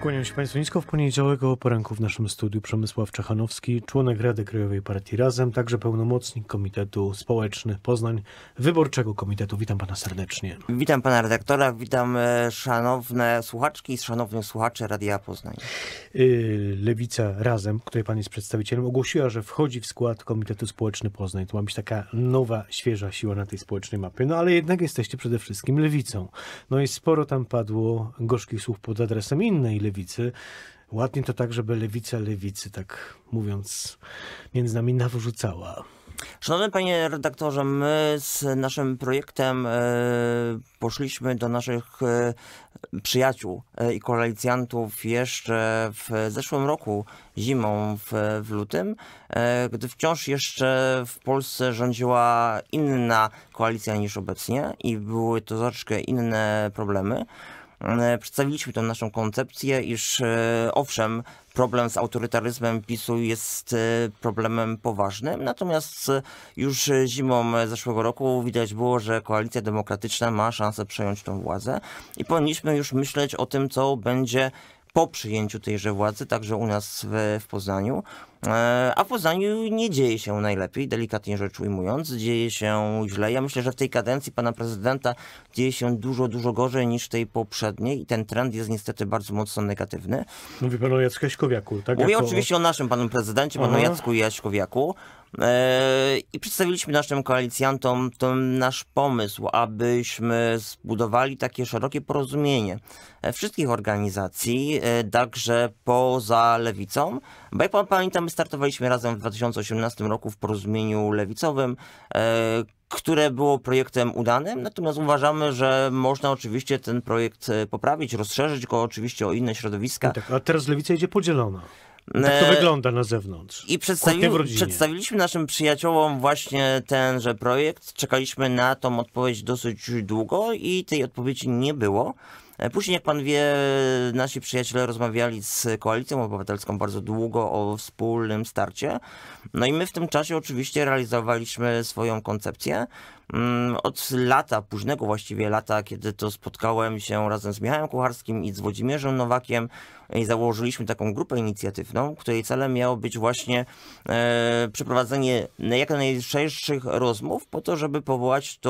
Kłaniam się Państwu nisko. W poniedziałek o poranku w naszym studiu Przemysław Czachanowski, członek Rady Krajowej Partii Razem, także pełnomocnik Komitetu Społecznych Poznań, Wyborczego Komitetu. Witam Pana serdecznie. Witam Pana redaktora, witam szanowne słuchaczki i szanownych słuchaczy Radia Poznań. Lewica Razem, której Pan jest przedstawicielem, ogłosiła, że wchodzi w skład Komitetu Społeczny Poznań. To ma być taka nowa, świeża siła na tej społecznej mapie. No ale jednak jesteście przede wszystkim lewicą. No i sporo tam padło gorzkich słów pod adresem innej lewicy. Ładnie to tak, żeby lewica lewicy, tak mówiąc, między nami nawrzucała. Szanowny panie redaktorze, my z naszym projektem poszliśmy do naszych przyjaciół i koalicjantów jeszcze w zeszłym roku, zimą w lutym, gdy wciąż jeszcze w Polsce rządziła inna koalicja niż obecnie i były to troszeczkę inne problemy. Przedstawiliśmy tą naszą koncepcję, iż owszem, problem z autorytaryzmem PiS-u jest problemem poważnym, natomiast już zimą zeszłego roku widać było, że koalicja demokratyczna ma szansę przejąć tą władzę i powinniśmy już myśleć o tym, co będzie po przyjęciu tejże władzy, także u nas w Poznaniu. A w Poznaniu nie dzieje się najlepiej, delikatnie rzecz ujmując, dzieje się źle. Ja myślę, że w tej kadencji pana prezydenta dzieje się dużo gorzej niż w tej poprzedniej i ten trend jest niestety bardzo mocno negatywny. Mówi pan o Jacku Jaśkowiaku, tak? Mówię oczywiście o naszym panu prezydencie, panu Jacku Jaśkowiaku. I przedstawiliśmy naszym koalicjantom ten nasz pomysł, abyśmy zbudowali takie szerokie porozumienie wszystkich organizacji, także poza lewicą, bo jak pan pamięta, my startowaliśmy razem w 2018 roku w porozumieniu lewicowym, które było projektem udanym, natomiast uważamy, że można oczywiście ten projekt poprawić, rozszerzyć go oczywiście o inne środowiska. No tak, a teraz lewica idzie podzielona. Jak to wygląda na zewnątrz? I przedstawiliśmy naszym przyjaciołom właśnie tenże projekt. Czekaliśmy na tą odpowiedź dosyć długo i tej odpowiedzi nie było. Później, jak pan wie, nasi przyjaciele rozmawiali z Koalicją Obywatelską bardzo długo o wspólnym starcie. No i my w tym czasie oczywiście realizowaliśmy swoją koncepcję. Od lata, późnego właściwie lata, kiedy to spotkałem się razem z Michałem Kucharskim i z Włodzimierzem Nowakiem i założyliśmy taką grupę inicjatywną, której celem miało być właśnie przeprowadzenie jak najszerszych rozmów po to, żeby powołać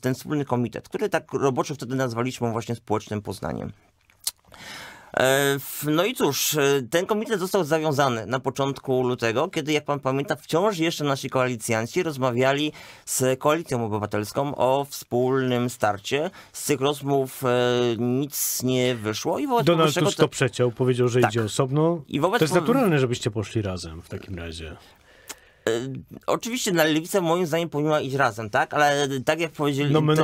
ten wspólny komitet, który tak roboczo wtedy nazwaliśmy właśnie Społecznym Poznaniem. No i cóż, ten komitet został zawiązany na początku lutego, kiedy, jak pan pamięta, wciąż jeszcze nasi koalicjanci rozmawiali z Koalicją Obywatelską o wspólnym starcie. Z tych rozmów nic nie wyszło. I wobec Donald Tusk to przeciął, powiedział, że tak, idzie osobno. I wobec... To jest naturalne, żebyście poszli razem w takim razie. Oczywiście na lewicę moim zdaniem powinna iść razem, tak? Ale tak jak powiedzieliśmy,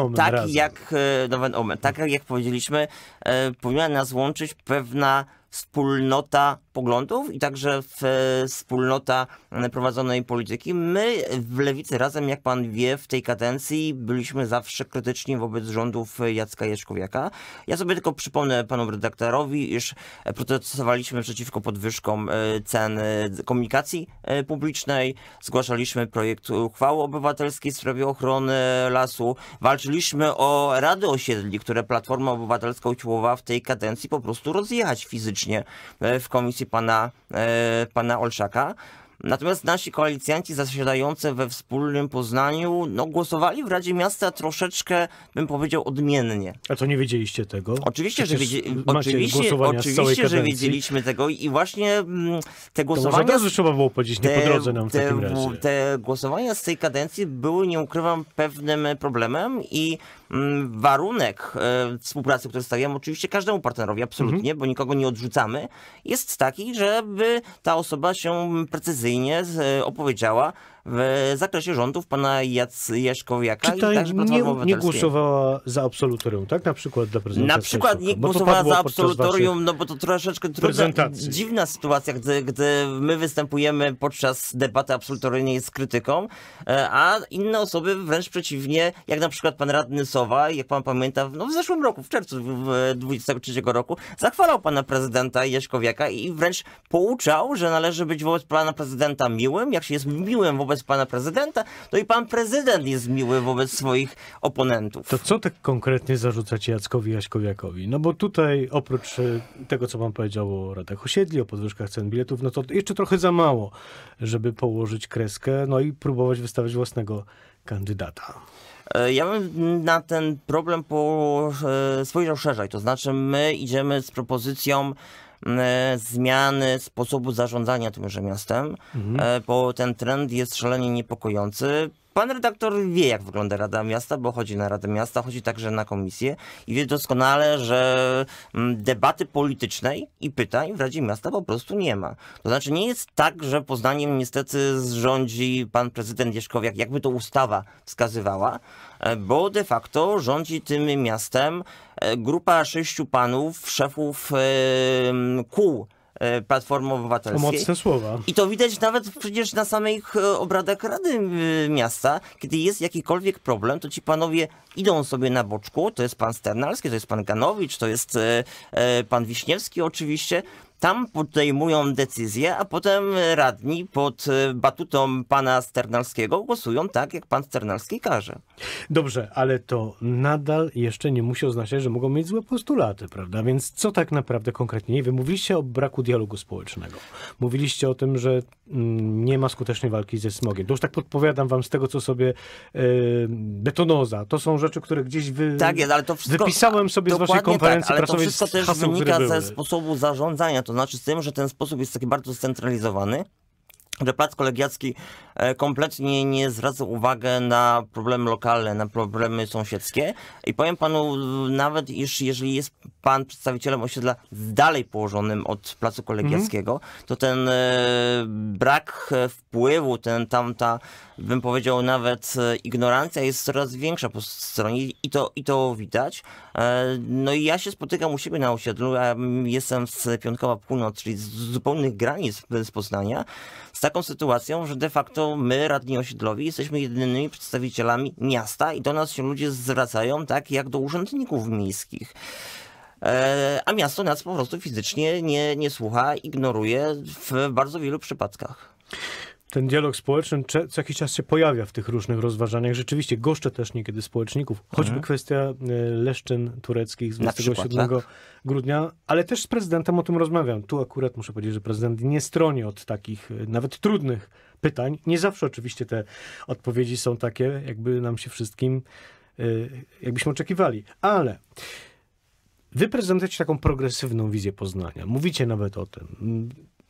tak jak powiedzieliśmy, powinna nas łączyć pewna wspólnota poglądów i także wspólnota prowadzonej polityki. My w Lewicy Razem, jak pan wie, w tej kadencji byliśmy zawsze krytyczni wobec rządów Jacka Jaśkowiaka. Ja sobie tylko przypomnę panu redaktorowi, iż protestowaliśmy przeciwko podwyżkom cen komunikacji publicznej, zgłaszaliśmy projekt uchwały obywatelskiej w sprawie ochrony lasu, walczyliśmy o rady osiedli, które Platforma Obywatelska usiłowała w tej kadencji po prostu rozjechać fizycznie w komisji pana Olszaka. Natomiast nasi koalicjanci zasiadający we Wspólnym Poznaniu głosowali w Radzie Miasta troszeczkę, bym powiedział, odmiennie. A to nie wiedzieliście tego? Oczywiście, że wiedzieliśmy tego i właśnie te głosowania... To może trzeba było powiedzieć, nie po drodze nam w takim razie. Te głosowania z tej kadencji były, nie ukrywam, pewnym problemem i warunek współpracy, który stawiam oczywiście każdemu partnerowi, absolutnie, bo nikogo nie odrzucamy, jest taki, żeby ta osoba się precyzyjnie opowiedziała w zakresie rządów pana Jaśkowiaka. Czytaj, i także nie głosowała za absolutorium, tak? Na przykład dla prezydenta. Na przykład nie głosowała za absolutorium, bo to troszeczkę trudna, dziwna sytuacja, gdy my występujemy podczas debaty absolutoryjnej z krytyką, a inne osoby wręcz przeciwnie, jak na przykład pan radny Sowa, jak pan pamięta, w zeszłym roku, w czerwcu 2023 roku, zachwalał pana prezydenta Jaśkowiaka i wręcz pouczał, że należy być wobec pana prezydenta miłym, jak się jest miłym wobec wobec pana prezydenta, to i pan prezydent jest miły wobec swoich oponentów. To co tak konkretnie zarzucacie Jackowi Jaśkowiakowi? No bo tutaj oprócz tego, co pan powiedział o ratach osiedli, o podwyżkach cen biletów, no to jeszcze trochę za mało, żeby położyć kreskę, no i próbować wystawiać własnego kandydata. Ja bym na ten problem spojrzał szerzej, to znaczy my idziemy z propozycją zmiany sposobu zarządzania tymże miastem, bo ten trend jest szalenie niepokojący. Pan redaktor wie, jak wygląda Rada Miasta, bo chodzi na Radę Miasta, chodzi także na komisję i wie doskonale, że debaty politycznej i pytań w Radzie Miasta po prostu nie ma. To znaczy nie jest tak, że Poznaniem niestety rządzi pan prezydent Jaśkowiak, jakby to ustawa wskazywała, bo de facto rządzi tym miastem grupa 6 panów, szefów kół Platformy Obywatelskiej. To mocne słowa. I to widać nawet przecież na samych obradach Rady Miasta, kiedy jest jakikolwiek problem, to ci panowie idą sobie na boczku, to jest pan Sternalski, to jest pan Ganowicz, to jest pan Wiśniewski oczywiście, tam podejmują decyzje, a potem radni pod batutą pana Sternalskiego głosują tak, jak pan Sternalski każe. Dobrze, ale to nadal jeszcze nie musi oznaczać, że mogą mieć złe postulaty, prawda? Więc co tak naprawdę konkretnie? Nie wiem, mówiliście o braku dialogu społecznego. Mówiliście o tym, że nie ma skutecznej walki ze smogiem. To już tak podpowiadam wam z tego, co sobie betonoza. To są rzeczy, które gdzieś wypisałem sobie z waszej konferencji prasowej. Ale to wszystko też wynika ze sposobu zarządzania. To znaczy z tym, że ten sposób jest taki bardzo scentralizowany, że plac kolegiacki kompletnie nie zwraca uwagi na problemy lokalne, na problemy sąsiedzkie. I powiem panu nawet, iż jeżeli jest pan przedstawicielem osiedla dalej położonym od placu kolegiackiego, to ten brak wpływu, ta, bym powiedział nawet ignorancja jest coraz większa po stronie i to widać. No i ja się spotykam u siebie na osiedlu, ja jestem z Piątkowa Północ, czyli z zupełnych granic z Poznania, z taką sytuacją, że de facto my, radni osiedlowi, jesteśmy jedynymi przedstawicielami miasta i do nas się ludzie zwracają tak jak do urzędników miejskich. A miasto nas po prostu fizycznie nie słucha, ignoruje w bardzo wielu przypadkach. Ten dialog społeczny co jakiś czas się pojawia w tych różnych rozważaniach. Rzeczywiście goszczę też niekiedy społeczników, choćby kwestia leszczyn tureckich z 27 grudnia, ale też z prezydentem o tym rozmawiam. Tu akurat muszę powiedzieć, że prezydent nie stroni od takich nawet trudnych pytań. Nie zawsze oczywiście te odpowiedzi są takie, jakby nam się wszystkim, jakbyśmy oczekiwali, ale wy prezentujecie taką progresywną wizję Poznania. Mówicie nawet o tym.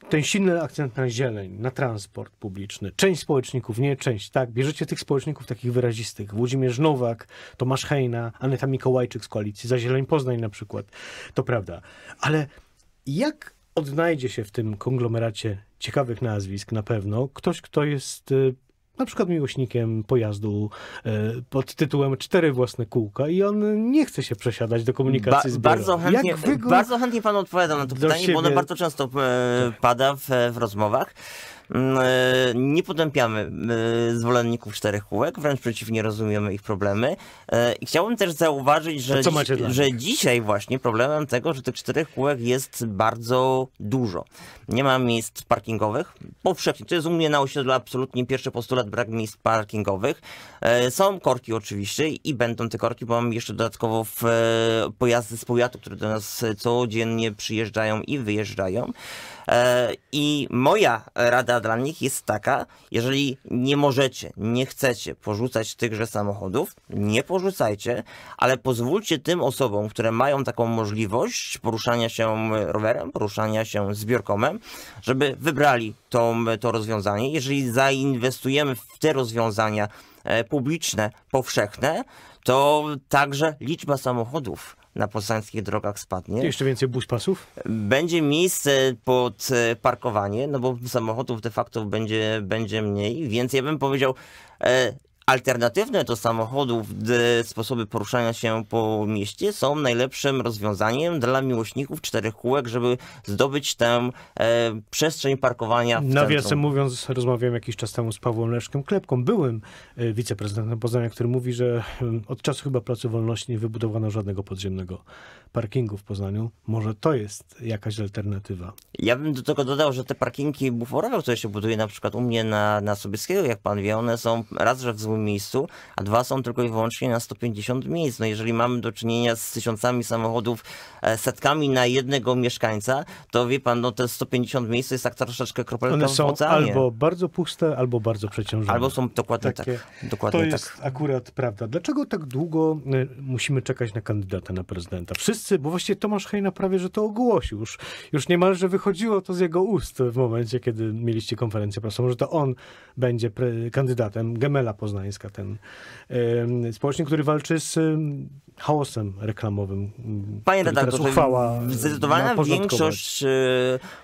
Ten silny akcent na zieleń, na transport publiczny. Część społeczników, nie część, tak. Bierzecie tych społeczników takich wyrazistych. Włodzimierz Nowak, Tomasz Hejna, Aneta Mikołajczyk z Koalicji Zazieleń Poznań na przykład. To prawda. Ale jak odnajdzie się w tym konglomeracie ciekawych nazwisk na pewno ktoś, kto jest na przykład miłośnikiem pojazdu pod tytułem 4 własne kółka i on nie chce się przesiadać do komunikacji Bardzo chętnie panu odpowiadam na to pytanie, siebie, bo ono bardzo często pada w rozmowach. Nie potępiamy zwolenników 4 kółek, wręcz przeciwnie, rozumiemy ich problemy. I chciałbym też zauważyć, że dzisiaj właśnie problemem tego, że tych 4 kółek jest bardzo dużo. Nie ma miejsc parkingowych powszechnie. To jest u mnie na osiedlu absolutnie pierwszy postulat, brak miejsc parkingowych. Są korki oczywiście i będą te korki, bo mam jeszcze dodatkowo pojazdy z powiatu, które do nas codziennie przyjeżdżają i wyjeżdżają. I moja rada dla nich jest taka, jeżeli nie możecie, nie chcecie porzucać tychże samochodów, nie porzucajcie, ale pozwólcie tym osobom, które mają taką możliwość poruszania się rowerem, poruszania się zbiorkomem, żeby wybrali to rozwiązanie. Jeżeli zainwestujemy w te rozwiązania publiczne, powszechne, to także liczba samochodów na poznańskich drogach spadnie. Jeszcze więcej buspasów? Będzie miejsce pod parkowanie, no bo samochodów de facto będzie mniej, więc ja bym powiedział, alternatywne do samochodów sposoby poruszania się po mieście są najlepszym rozwiązaniem dla miłośników 4 kółek, żeby zdobyć tę przestrzeń parkowania w Nawiasem mówiąc, rozmawiałem jakiś czas temu z Pawłem Leszkiem Klepką, byłym wiceprezydentem Poznania, który mówi, że od czasu chyba Placu Wolności nie wybudowano żadnego podziemnego parkingu w Poznaniu. Może to jest jakaś alternatywa. Ja bym do tego dodał, że te parkingi buforowe, które się buduje na przykład u mnie na Sobieskiego, jak pan wie, one są raz, że w złym miejscu, a dwa są tylko i wyłącznie na 150 miejsc. No jeżeli mamy do czynienia z tysiącami samochodów, setkami na jednego mieszkańca, to wie pan, no te 150 miejsc to jest tak troszeczkę kropelką w oceanie. One są albo bardzo puste, albo bardzo przeciążone. Albo są dokładnie takie, tak. Dokładnie to jest tak. Akurat prawda. Dlaczego tak długo musimy czekać na kandydata na prezydenta? Wszyscy, bo właściwie Tomasz Hejna prawie, że to ogłosił. Już niemalże wychodziło to z jego ust w momencie, kiedy mieliście konferencję prasową, że to on będzie kandydatem, Gemela Poznańska, ten społecznik, który walczy z chaosem reklamowym. Panie redaktorze, zdecydowana większość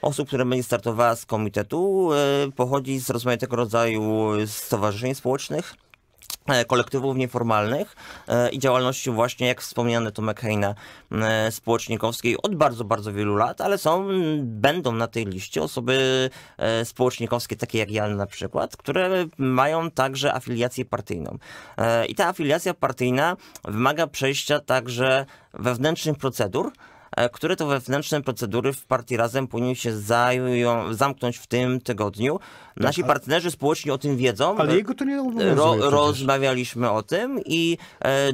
osób, które będzie startowała z komitetu, pochodzi z rozmaitego rodzaju stowarzyszeń społecznych, kolektywów nieformalnych i działalności właśnie, jak wspomniane Tomek Hejna, społecznikowskiej od bardzo, bardzo wielu lat, ale będą na tej liście osoby społecznikowskie, takie jak ja na przykład, które mają także afiliację partyjną. I ta afiliacja partyjna wymaga przejścia także wewnętrznych procedur, które to wewnętrzne procedury w Partii Razem powinny się zamknąć w tym tygodniu. Nasi partnerzy społeczni o tym wiedzą. Ale jego to nie obowiązuje. Rozmawialiśmy o tym i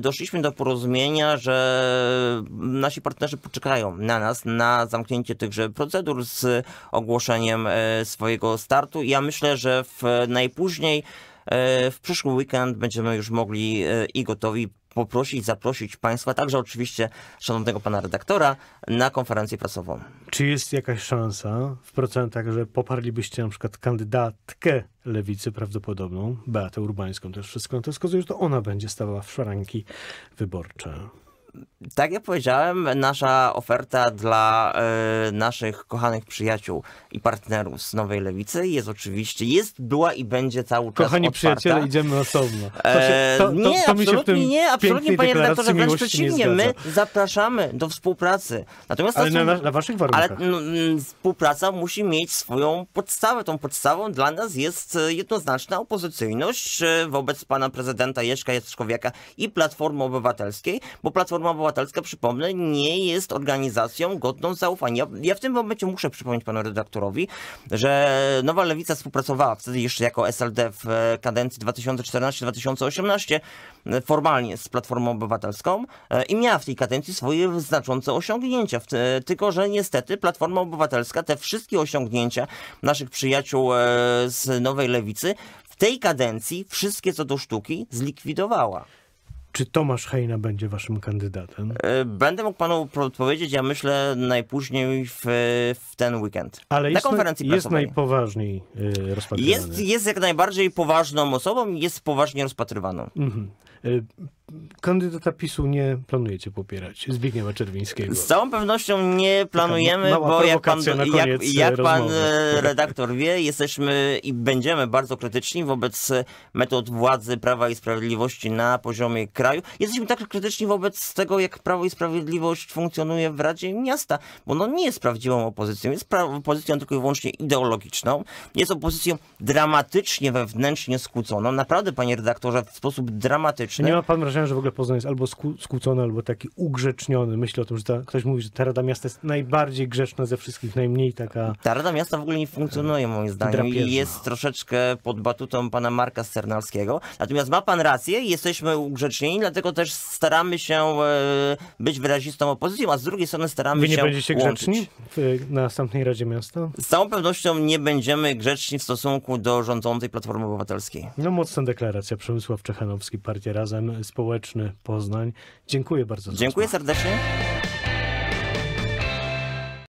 doszliśmy do porozumienia, że nasi partnerzy poczekają na nas, na zamknięcie tychże procedur z ogłoszeniem swojego startu. I ja myślę, że najpóźniej w przyszły weekend będziemy już mogli i gotowi poprosić, zaprosić państwa, także oczywiście szanownego pana redaktora, na konferencję prasową. Czy jest jakaś szansa w procentach, że poparlibyście na przykład kandydatkę Lewicy prawdopodobną, Beatę Urbańską, też wszystko na to wskazuje, że to ona będzie stawała w szranki wyborcze? Tak jak powiedziałem, nasza oferta dla naszych kochanych przyjaciół i partnerów z Nowej Lewicy jest oczywiście, była i będzie cały czas Kochani otwarta. Przyjaciele, idziemy osobno. Absolutnie, panie redaktorze, wręcz przeciwnie. My zapraszamy do współpracy. Natomiast na waszych warunkach. Ale współpraca musi mieć swoją podstawę. Tą podstawą dla nas jest jednoznaczna opozycyjność wobec pana prezydenta Jacka Jaśkowiaka i Platformy Obywatelskiej, bo Platforma Obywatelska, przypomnę, nie jest organizacją godną zaufania. Ja w tym momencie muszę przypomnieć panu redaktorowi, że Nowa Lewica współpracowała wtedy jeszcze jako SLD w kadencji 2014-2018 formalnie z Platformą Obywatelską i miała w tej kadencji swoje znaczące osiągnięcia. Tylko że niestety Platforma Obywatelska te wszystkie osiągnięcia naszych przyjaciół z Nowej Lewicy w tej kadencji, wszystkie co do sztuki, zlikwidowała. Czy Tomasz Hejna będzie waszym kandydatem? Będę mógł panu odpowiedzieć, ja myślę, najpóźniej w ten weekend. Ale na konferencji prasowej. Jest najpoważniej rozpatrywany. Jest jak najbardziej poważną osobą i jest poważnie rozpatrywaną. Mhm. Kandydata PiS-u nie planujecie popierać, Zbigniewa Czerwińskiego. Z całą pewnością nie planujemy, bo jak pan redaktor wie, jesteśmy i będziemy bardzo krytyczni wobec metod władzy Prawa i Sprawiedliwości na poziomie kraju. Jesteśmy także krytyczni wobec tego, jak Prawo i Sprawiedliwość funkcjonuje w Radzie Miasta, bo ono nie jest prawdziwą opozycją, jest opozycją tylko i wyłącznie ideologiczną, jest opozycją dramatycznie wewnętrznie skłóconą, naprawdę panie redaktorze, w sposób dramatyczny. Nie ma pan wrażenia, że w ogóle Poznań jest albo skłócony, albo taki ugrzeczniony? Myślę o tym, że ktoś mówi, że ta Rada Miasta jest najbardziej grzeczna ze wszystkich, najmniej taka... Ta Rada Miasta w ogóle nie funkcjonuje moim zdaniem i jest troszeczkę pod batutą pana Marka Sternalskiego. Natomiast ma pan rację, jesteśmy ugrzecznieni, dlatego też staramy się być wyrazistą opozycją, a z drugiej strony staramy się łączyć. Wy nie będziecie grzeczni na następnej Radzie Miasta? Z całą pewnością nie będziemy grzeczni w stosunku do rządzącej Platformy Obywatelskiej. No mocna deklaracja. Przemysław Czachanowski, Partia Razem, Społeczny Poznań. Dziękuję bardzo. Dziękuję serdecznie.